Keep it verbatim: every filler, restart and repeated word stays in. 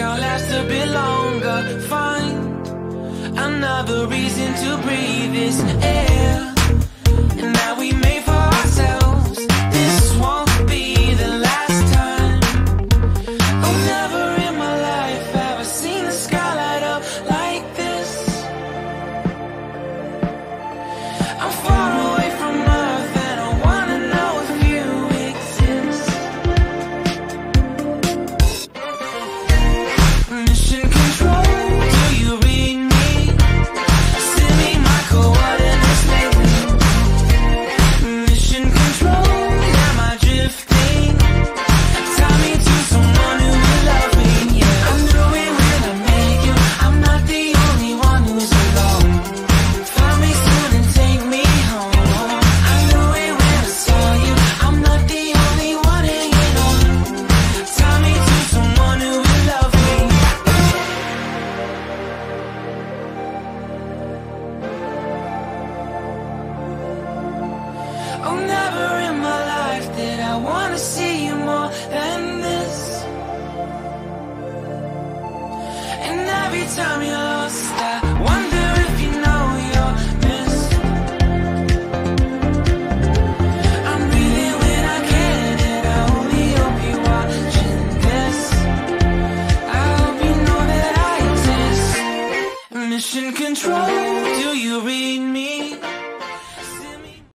I'll last a bit longer. Find another reason to breathe this air.